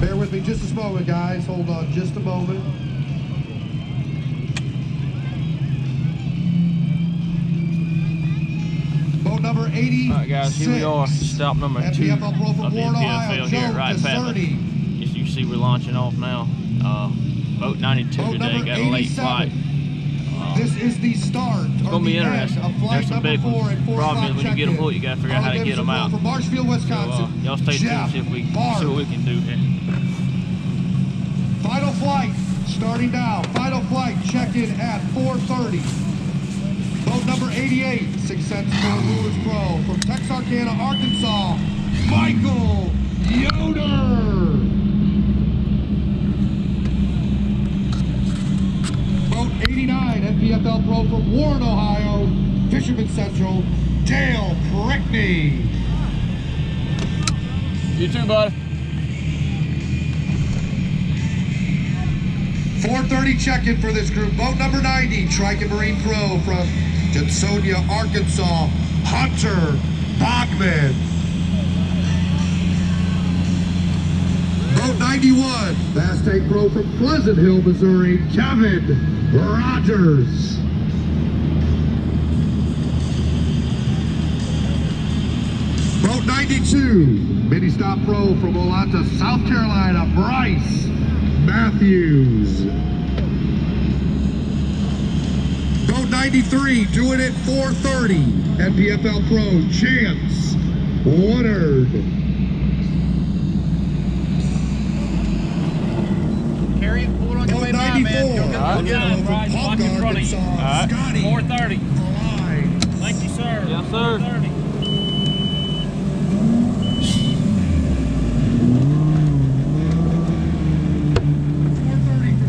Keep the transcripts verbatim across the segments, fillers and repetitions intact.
Bear with me just a moment, guys. Hold on just a moment. Boat number eighty-six. All right, guys, here we are. Stop number two of the N P F L here at Wright Patman. As you see, we're launching off now. Uh, boat ninety-two boat today got a late flight. This is the start. It's going to be interesting. There's some big ones. The problem is when you get them hooked, you got to figure out how to get them out. Marshfield, Wisconsin. So, uh, y'all stay tuned, see if we see what we can do here. Final flight starting now. Final flight check in at four thirty. Boat number eighty-eight, six cents for Lewis Crow from Texarkana, Arkansas. Michael Yoder. eighty-nine, N P F L Pro from Warren, Ohio, Fisherman Central, Dale Prickney. You too, bud. four thirty check-in for this group. Boat number ninety, Trican Marine Pro from Jetsonia, Arkansas, Hunter Bachman. Boat ninety-one, Bass Tank Pro from Pleasant Hill, Missouri, Kevin Rogers. Boat ninety-two, Mini Stop Pro from Olanta, South Carolina, Bryce Matthews. Boat ninety-three, doing it four thirty, N P F L Pro, Chance Warner. Boat ninety-four, all right. Punk, Arkansas, all right. Scotty. four thirty. Thank you, sir. Yes, sir. four thirty for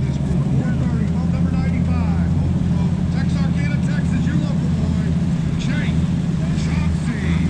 this group. four thirty, boat number ninety-five. Texarkana, Texas, your local boy, Jake Chopsy.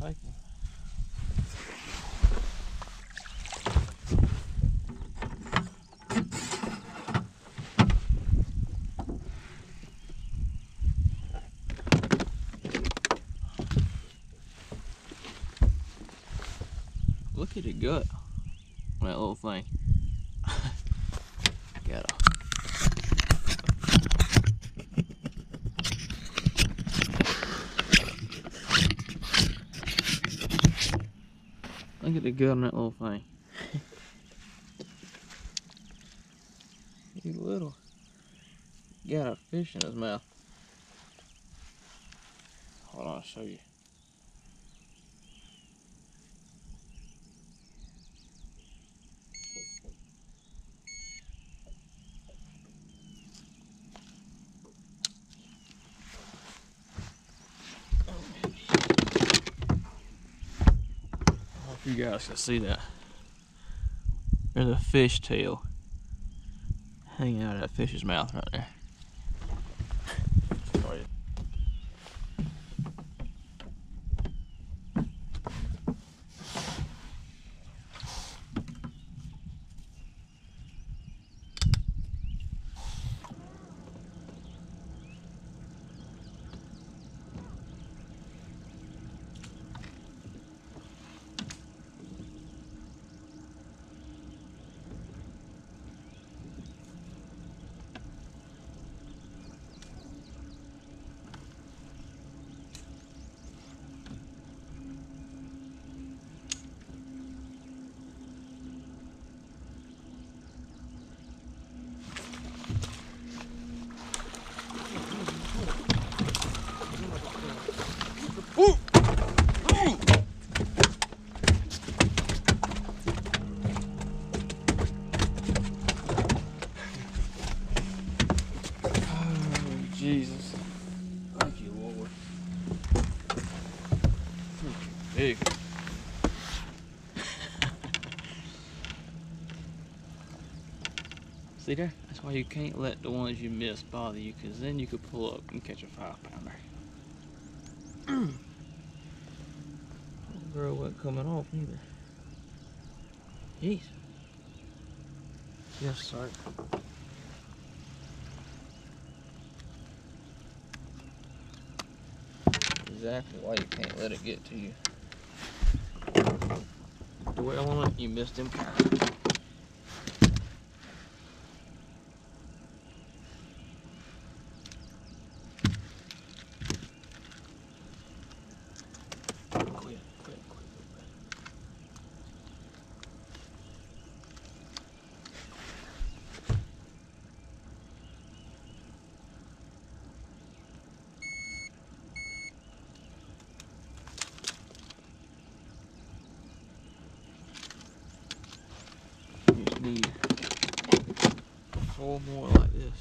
Take one. Look at it gut. That little thing. Got a Look at the gut on that little thing. He's little. Got a fish in his mouth. Hold on, I'll show you. you guys can see that. There's a fish tail hanging out of that fish's mouth right there. See there? That's why you can't let the ones you miss bother you, because then you could pull up and catch a five pounder. Girl wasn't coming off either. Jeez. Yes, sir. Exactly why you can't let it get to you. Dwell on it, you missed him. Four more like this.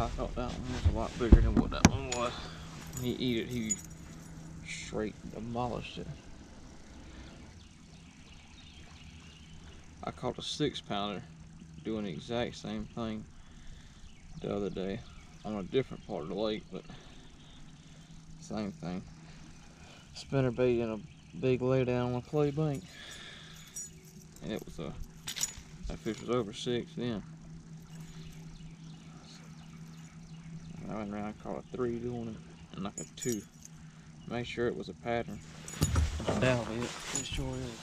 I thought that one was a lot bigger than what that one was. When he eat it, he straight demolished it. I caught a six pounder doing the exact same thing the other day on a different part of the lake, but same thing. Spinnerbait in a big laydown on a clay bank. And it was a, that fish was over six then. I went around and caught a three doing it, and like a two. Make sure it was a pattern. That'll be it. It sure is.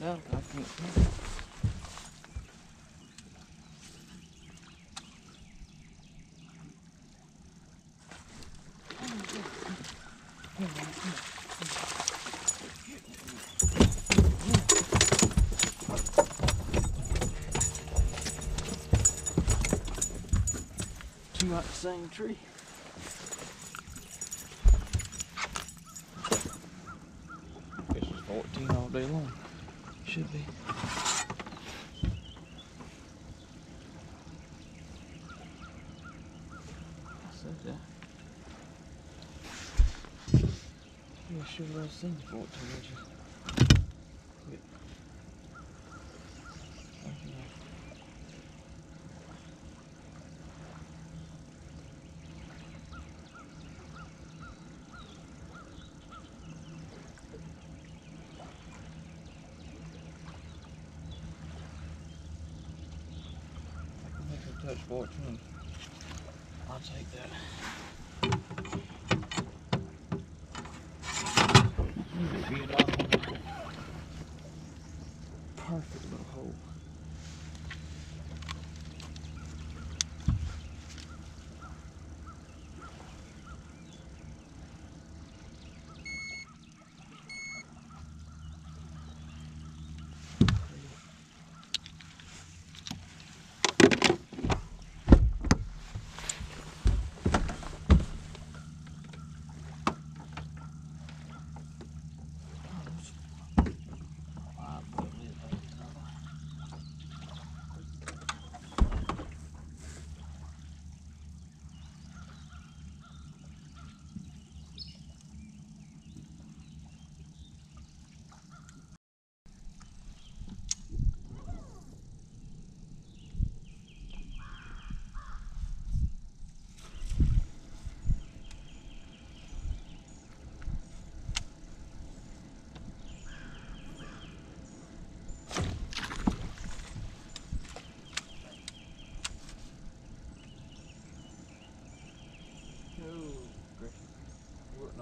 No, I can't. Two out the same tree. This is fourteen all day long. Should be. Such a. Yeah, should have seen fourteen inches. Yeah. Okay. Touch fourteen. I'll take that. Perfect little hole.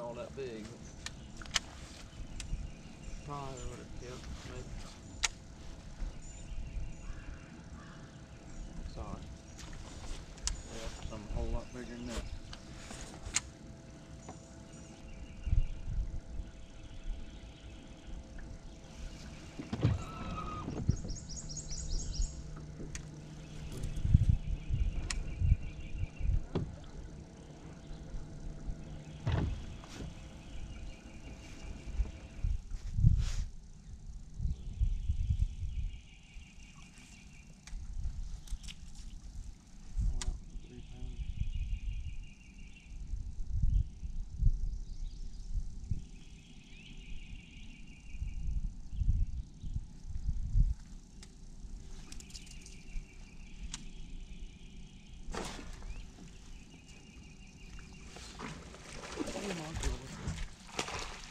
All that big. Probably would have killed me. Sorry. Yeah, something a whole lot bigger than that.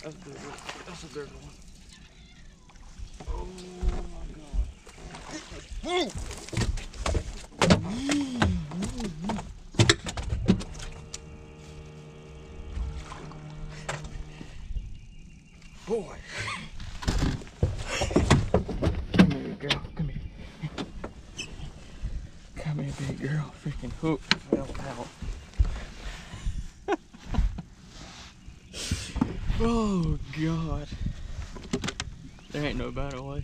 That's a big one. That's a big one. Oh my god. Whoa! Mm-hmm. boy. Come here, girl. Come here. Come here, big girl. Freaking hook fell out. Oh, God. There ain't no better way.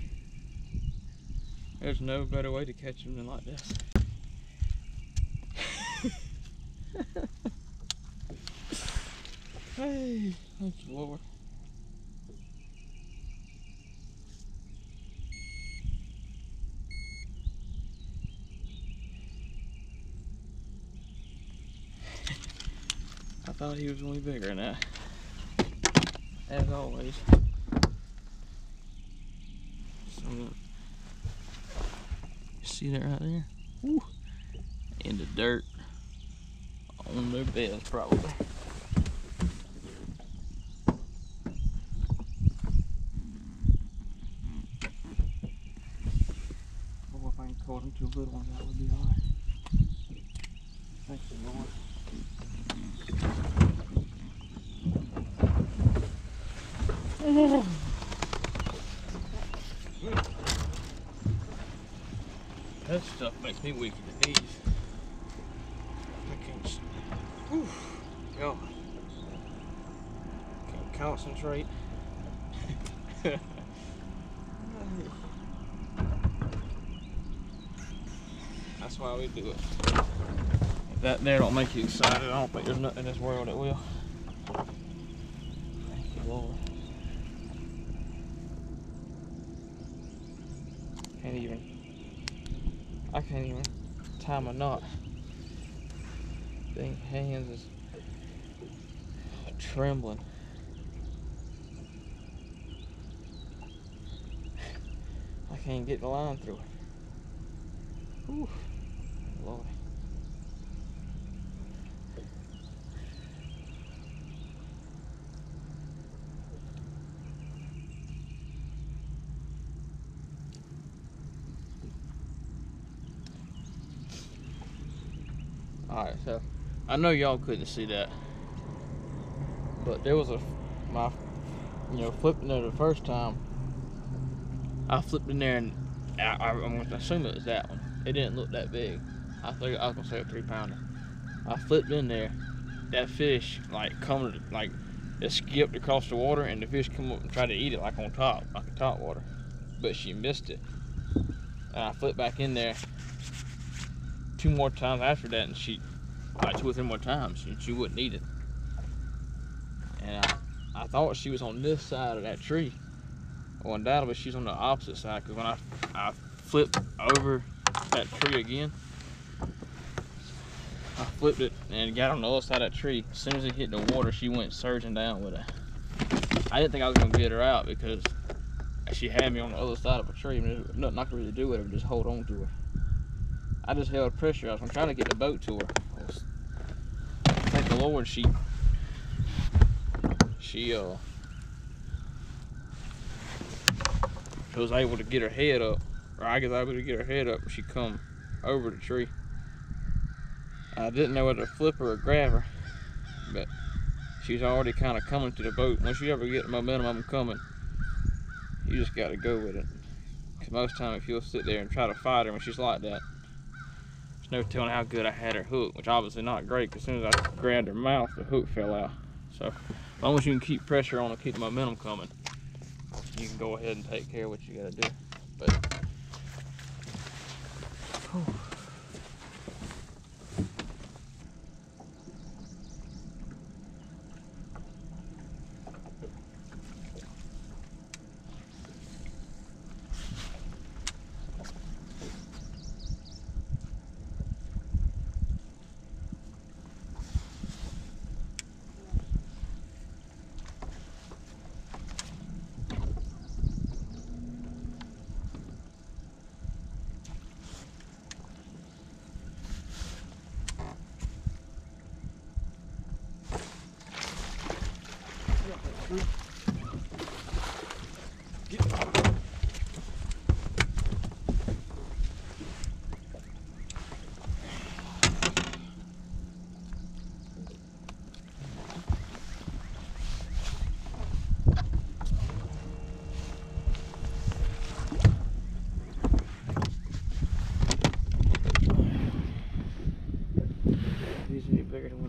There's no better way to catch him than like this. Hey, thank you, Lord. I thought he was only bigger than that. As always. You see that right there? Woo. In the dirt. On their beds, probably. Two good ones, that would be all right. Thank you, Lord. That stuff makes me weak in the knees. I can't. Oof, God. Can't concentrate. That's why we do it. If that there don't make you excited, I don't think there's nothing in this world that will. Thank you, Lord. Can't even. I can't even tie my knot. Dang, hands is trembling. I can't get the line through it. Whew. Lord. Alright, so I know y'all couldn't see that, but there was a my you know flipping there the first time. I flipped in there and I, I, I'm going to assume it was that one. It didn't look that big. I think I was gonna say a three pounder. I flipped in there. That fish like come to, like it skipped across the water, and the fish come up and tried to eat it like on top, like a top water. But she missed it. And I flipped back in there two more times after that, and she like two or three more times, and she wouldn't eat it. And I, I thought she was on this side of that tree. Well, undoubtedly she's on the opposite side, because when I I flipped over that tree again. I flipped it and got on the other side of that tree. As soon as it hit the water, she went surging down with it. I didn't think I was gonna get her out because she had me on the other side of a tree. I mean, there's nothing I could really do with her, just hold on to her. I just held pressure. I was trying to get the boat to her. I was, thank the Lord, she, she, uh, she was able to get her head up. Or I guess I was able to get her head up when she come over the tree. I didn't know whether to flip her or grab her, but she's already kind of coming to the boat. Once you ever get the momentum, I'm coming. You just got to go with it. Because most time, if you'll sit there and try to fight her when she's like that, there's no telling how good I had her hook, which obviously not great, because as soon as I grabbed her mouth, the hook fell out. So as long as you can keep pressure on and keep the momentum coming, you can go ahead and take care of what you got to do. But, oh.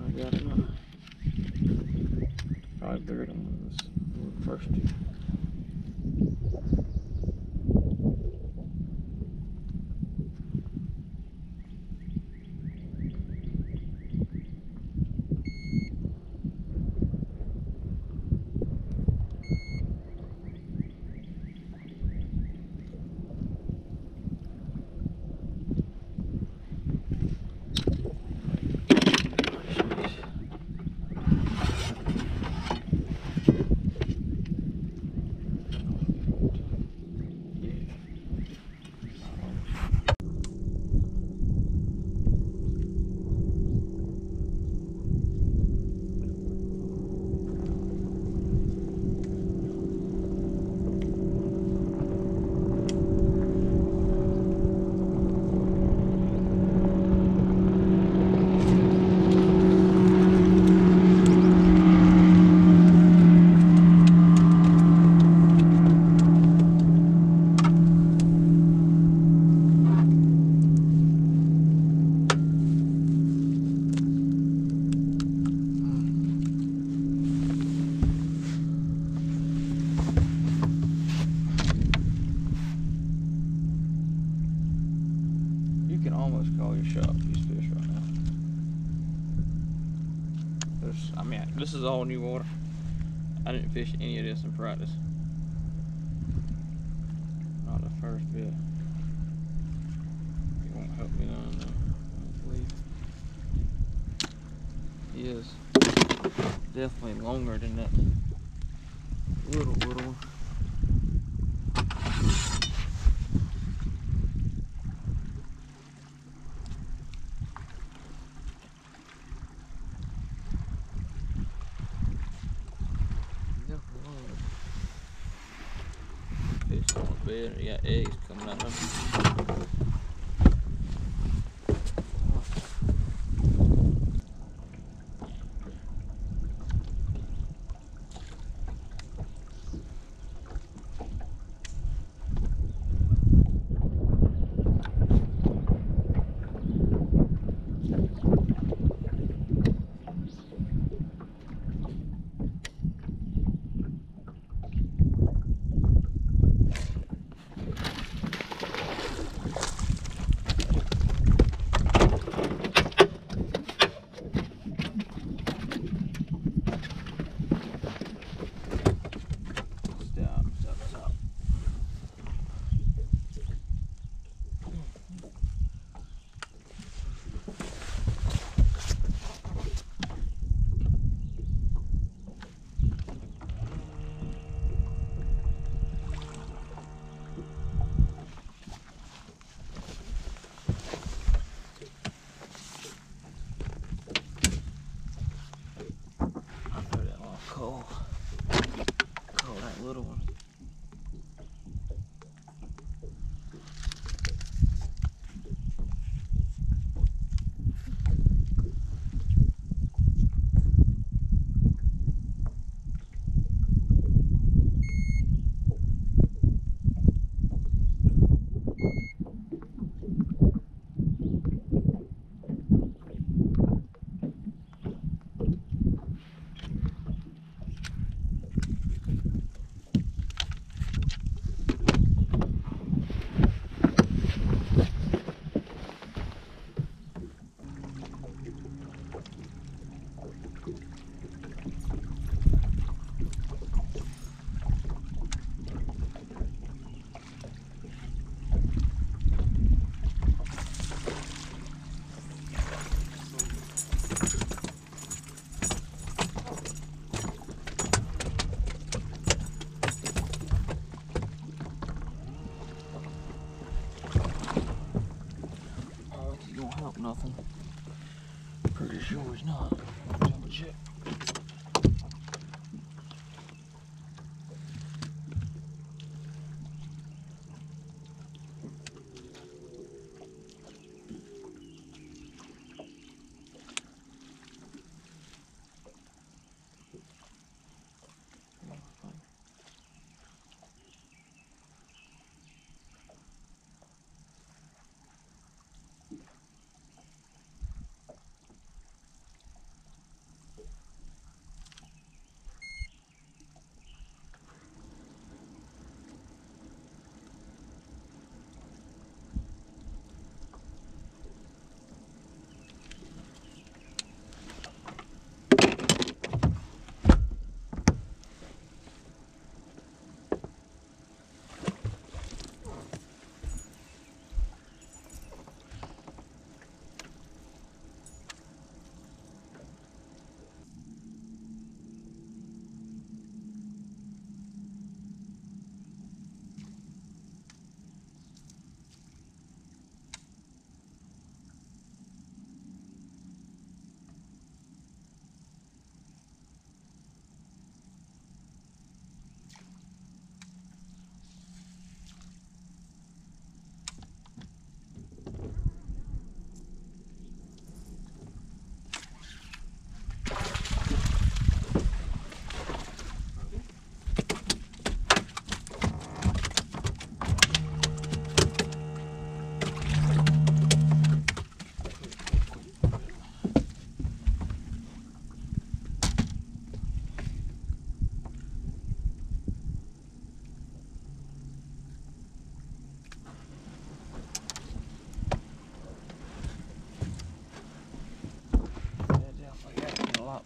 I got another. Probably buried on one of those first two. This is all new water. I didn't fish any of this in practice. Not the first bit. It won't help me none, though, I believe. He is definitely longer than that little, little one. You got eggs coming out of them.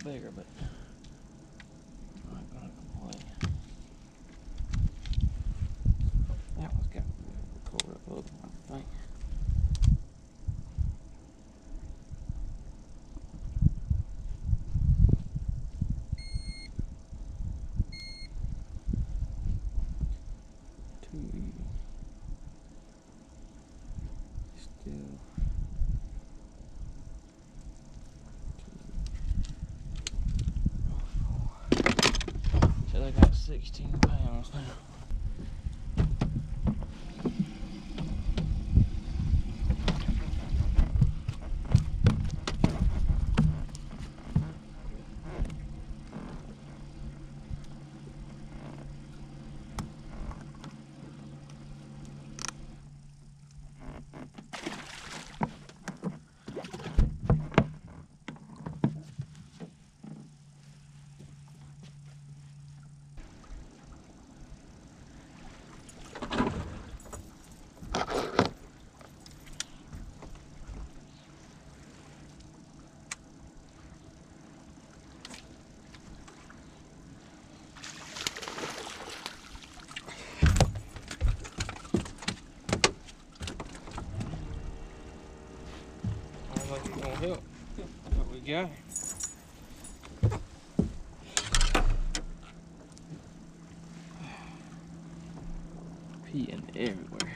bigger, but I'm not going to complain. That one's got to record up a little bit, I think. sixteen pounds now. Help. What we got? Peeing everywhere.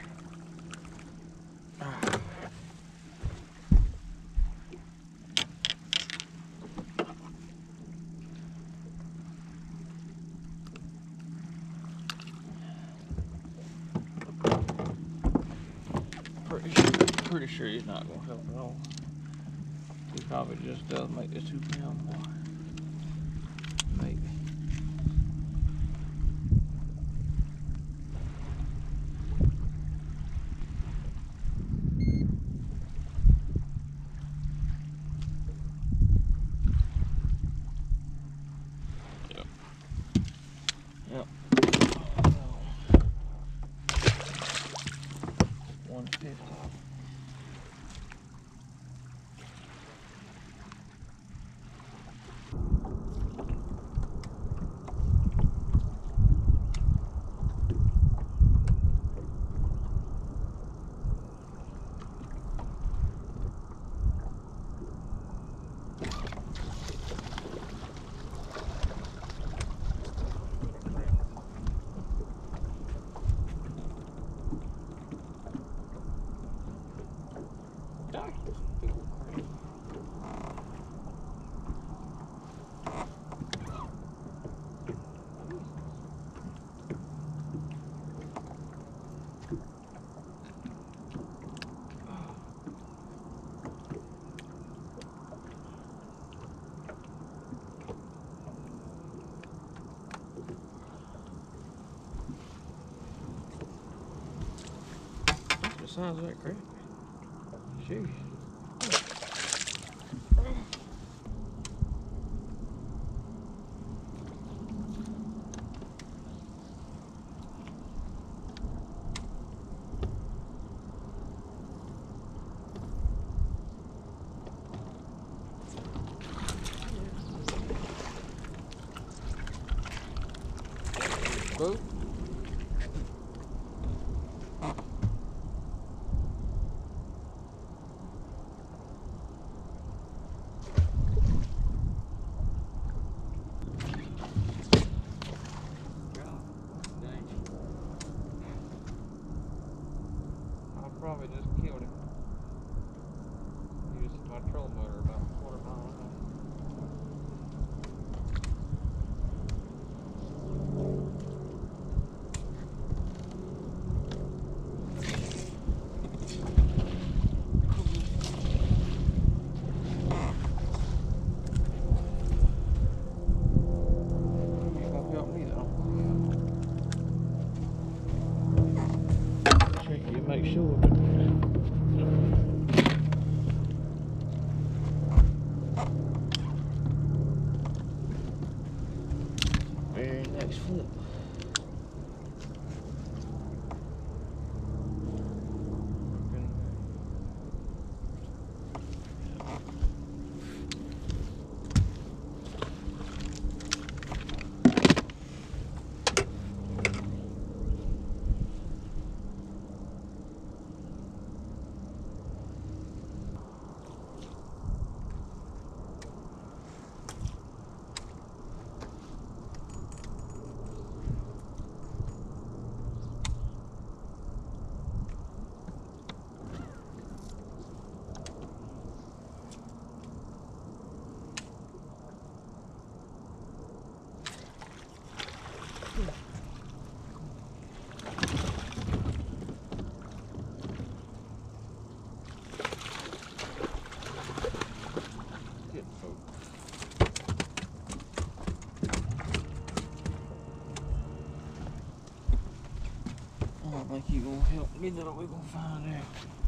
Pretty sure, pretty sure he's not gonna help at all. He probably just does make the two pound more. Maybe. Yep. Yep. one fifty. Sounds like crap. Jeez. Boop. think you're gonna help me, that we gonna find out.